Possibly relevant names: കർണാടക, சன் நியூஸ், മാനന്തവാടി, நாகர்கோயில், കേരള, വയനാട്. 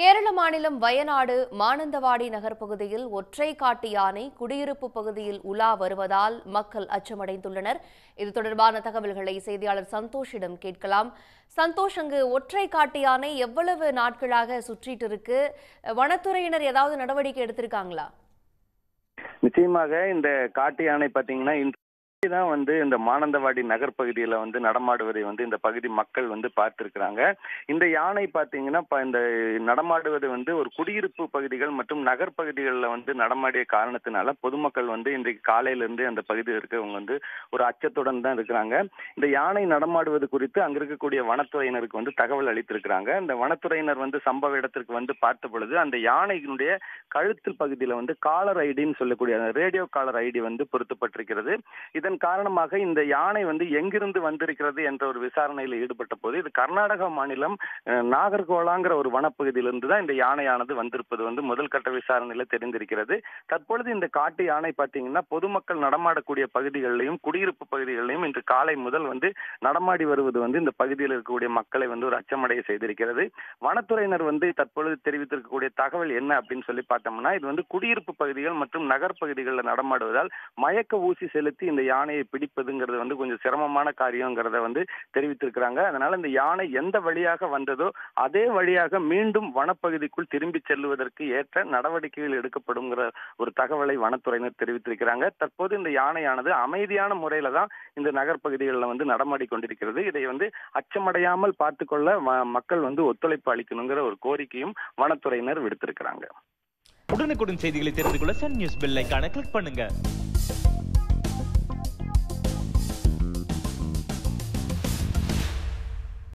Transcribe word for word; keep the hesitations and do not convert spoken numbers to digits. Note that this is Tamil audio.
கேரள மாநிலம் வயநாடு மானந்தவாடி நகர்ப்பகுதியில் ஒற்றை காட்டு யானை குடியிருப்பு பகுதியில் உலா வருவதால் மக்கள் அச்சமடைந்துள்ளனர். இது தொடர்பான தகவல்களை செய்தியாளர் சந்தோஷிடம் கேட்கலாம். சந்தோஷ், அங்கு ஒற்றை காட்டு யானை எவ்வளவு நாட்களாக சுற்றிட்டு இருக்கு? வனத்துறையினர் ஏதாவது நடவடிக்கை எடுத்திருக்காங்களா? நிச்சயமாக இந்த காட்டு யானை பாத்தீங்கன்னா தான் வந்து இந்த மானந்தவாடி நகர் பகுதியில வந்து நடமாடுவதை வந்து இந்த பகுதி மக்கள் வந்து பார்த்திருக்கிறாங்க. இந்த யானை பாத்தீங்கன்னா இந்த நடமாடுவது வந்து ஒரு குடியிருப்பு பகுதிகள் மற்றும் நகர் பகுதிகளில் வந்து நடமாடிய காரணத்தினால பொதுமக்கள் வந்து இன்றைக்கு காலையிலிருந்து அந்த பகுதியில் இருக்கவங்க வந்து ஒரு அச்சத்துடன் தான் இருக்கிறாங்க. இந்த யானை நடமாடுவது குறித்து அங்க இருக்கக்கூடிய வனத்துறையினருக்கு வந்து தகவல் அளித்திருக்கிறாங்க. இந்த வனத்துறையினர் வந்து சம்பவ இடத்திற்கு வந்து பார்த்த பொழுது அந்த யானையினுடைய கழுத்தில் பகுதியில வந்து காலர் ஐடின்னு சொல்லக்கூடிய ரேடியோ காலர் ஐடி வந்து பொருத்தப்பட்டிருக்கிறது. இதன் காரணமாக இந்த யானை வந்து எங்கிருந்து வந்திருக்கிறது என்ற ஒரு விசாரணையில் ஈடுபட்ட போது இது கர்நாடக மாநிலம் நாகர்கோயில்ங்கிற ஒரு வனப்பகுதியிலிருந்து தான் இந்த யானையானது வந்திருப்பது வந்து முதல் கட்ட விசாரணையில தெரிந்திருக்கிறது. தற்பொழுது இந்த காட்டு யானை பார்த்தீங்கன்னா பொதுமக்கள் நடமாடக்கூடிய பகுதிகளிலையும் குடியிருப்பு பகுதிகளிலையும் இன்று காலை முதல் வந்து நடமாடி வருவது வந்து இந்த பகுதியில் இருக்கக்கூடிய மக்களை வந்து ஒரு அச்சமடைய செய்திருக்கிறது. வனத்துறையினர் வந்து தற்பொழுது தெரிவித்திருக்கக்கூடிய தகவல் என்ன அப்படின்னு சொல்லி பார்த்தோம்னா, இது வந்து குடியிருப்பு பகுதிகள் மற்றும் நகர் பகுதிகளில் நடமாடுவதால் மயக்க ஊசி செலுத்தி இந்த யானை யானையை பிடிப்பதுங்கிறது வந்து கொஞ்சம் சிரமமான காரியங்கிறத வந்து தெரிவித்திருக்கிறாங்க. அதனால இந்த யானை எந்த வழியாக வந்ததோ அதே வழியாக மீண்டும் வனப்பகுதிக்குள் திரும்பி செல்வதற்கு ஏற்ற நடவடிக்கைகள் எடுக்கப்படும் ஒரு தகவலை வனத்துறையினர் தெரிவித்திருக்கிறாங்க. தற்போது இந்த யானையானது அமைதியான முறையில தான் இந்த நகர்பகுதிகளில் வந்து நடமாடி கொண்டிருக்கிறது. இதை வந்து அச்சமடையாமல் பார்த்துக்கொள்ள மக்கள் வந்து ஒத்துழைப்பு அளிக்கணுங்கிற ஒரு கோரிக்கையும் வனத்துறையினர் விடுத்திருக்கிறாங்க. உடனுக்குடன் செய்திகளை தெரிந்து கொள்ள சன் நியூஸ் பெல் ஐகானை கிளிக் பண்ணுங்க.